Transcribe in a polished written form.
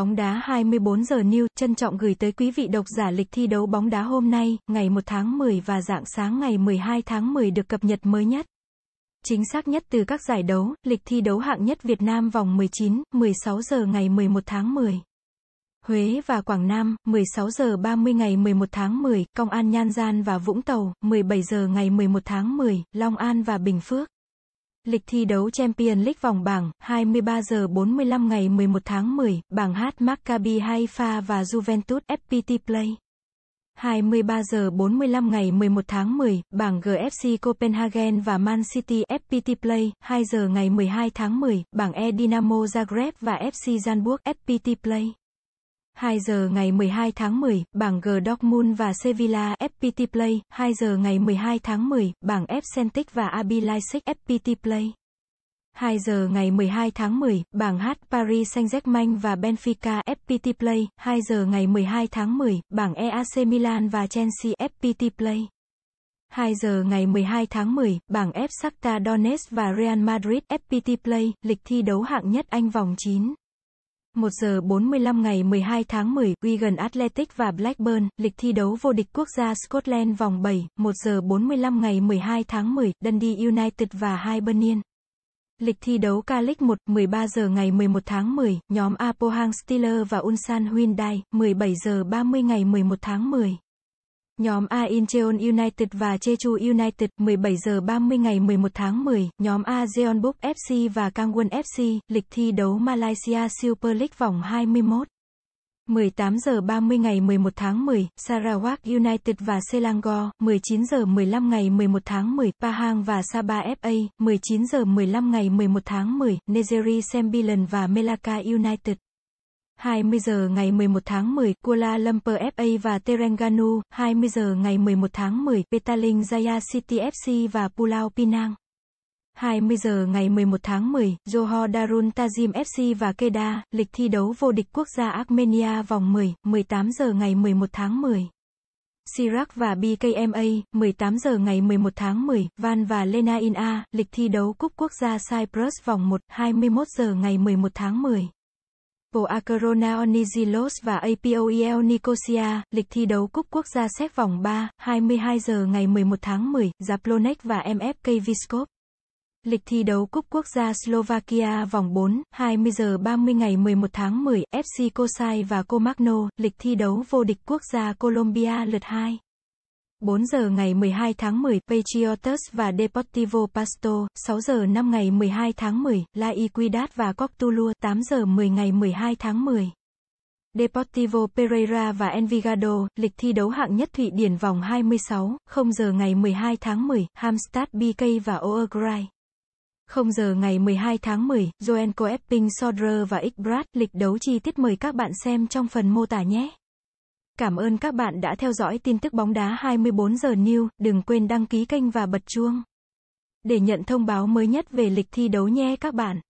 bóng đá 24 giờ New trân trọng gửi tới quý vị độc giả lịch thi đấu bóng đá hôm nay, ngày 1 tháng 10 và rạng sáng ngày 12 tháng 10 được cập nhật mới nhất. Chính xác nhất từ các giải đấu, lịch thi đấu hạng nhất Việt Nam vòng 19, 16 giờ ngày 11 tháng 10. Huế và Quảng Nam, 16 giờ 30 ngày 11 tháng 10, Công an Nhan Gian và Vũng Tàu, 17 giờ ngày 11 tháng 10, Long An và Bình Phước. Lịch thi đấu Champions League vòng bảng, 23 giờ 45 ngày 11 tháng 10, bảng H Maccabi Haifa và Juventus FPT Play. 23 giờ 45 ngày 11 tháng 10, bảng G FC Copenhagen và Man City FPT Play. 2 giờ ngày 12 tháng 10, bảng E Dinamo Zagreb và FC Salzburg FPT Play. 2 giờ ngày 12 tháng 10, bảng G Dortmund và Sevilla FPT Play. 2 giờ ngày 12 tháng 10, bảng F Celtic và RB Leipzig FPT Play. 2 giờ ngày 12 tháng 10, bảng H Paris Saint-Germain và Benfica FPT Play. 2 giờ ngày 12 tháng 10, bảng E AC Milan và Chelsea FPT Play. 2 giờ ngày 12 tháng 10, bảng F Shakhtar Donetsk và Real Madrid FPT Play. Lịch thi đấu hạng nhất Anh vòng 9. 1 giờ 45 ngày 12 tháng 10, Wigan Athletic và Blackburn, lịch thi đấu vô địch quốc gia Scotland vòng 7, 1 giờ 45 ngày 12 tháng 10, Dundee United và Hibernian. Lịch thi đấu K-League 1, 13 giờ ngày 11 tháng 10, nhóm A Pohang Steelers và Ulsan Hyundai, 17 giờ 30 ngày 11 tháng 10. Nhóm A Incheon United và Jeju United, 17 giờ 30 ngày 11 tháng 10, nhóm A Jeonbuk FC và Kangwon FC, lịch thi đấu Malaysia Super League vòng 21. 18 giờ 30 ngày 11 tháng 10, Sarawak United và Selangor, 19 giờ 15 ngày 11 tháng 10, Pahang và Sabah FA, 19 giờ 15 ngày 11 tháng 10, Negeri Sembilan và Melaka United. 20 giờ ngày 11 tháng 10, Kuala Lumpur FA và Terengganu, 20 giờ ngày 11 tháng 10, Petaling Jaya City FC và Pulau Pinang. 20 giờ ngày 11 tháng 10, Johor Darul Tazim FC và Kedah, lịch thi đấu vô địch quốc gia Armenia vòng 10, 18 giờ ngày 11 tháng 10. Sirac và BKMA, 18 giờ ngày 11 tháng 10, Van và Lenain A, lịch thi đấu cúp quốc gia Cyprus vòng 1, 21 giờ ngày 11 tháng 10. Poakrona Onizilos và APOEL Nicosia, lịch thi đấu cúp quốc gia Séc vòng 3, 22 giờ ngày 11 tháng 10, Zaplonec và MFK Viskop. Lịch thi đấu cúp quốc gia Slovakia vòng 4, 20 giờ 30 ngày 11 tháng 10, FC Kosai và Komagno, lịch thi đấu vô địch quốc gia Colombia lượt 2. 4 giờ ngày 12 tháng 10, Patriotas và Deportivo Pasto, 6 giờ 5 ngày 12 tháng 10, La Equidad và Cortuluá, 8 giờ 10 ngày 12 tháng 10. Deportivo Pereira và Envigado, lịch thi đấu hạng nhất Thụy Điển vòng 26, 0 giờ ngày 12 tháng 10, Hamstad BK và Oergrai. 0 giờ ngày 12 tháng 10, Joenco Epping Sodre và Ikbrad, lịch đấu chi tiết mời các bạn xem trong phần mô tả nhé. Cảm ơn các bạn đã theo dõi tin tức bóng đá 24 giờ New, đừng quên đăng ký kênh và bật chuông để nhận thông báo mới nhất về lịch thi đấu nhé các bạn.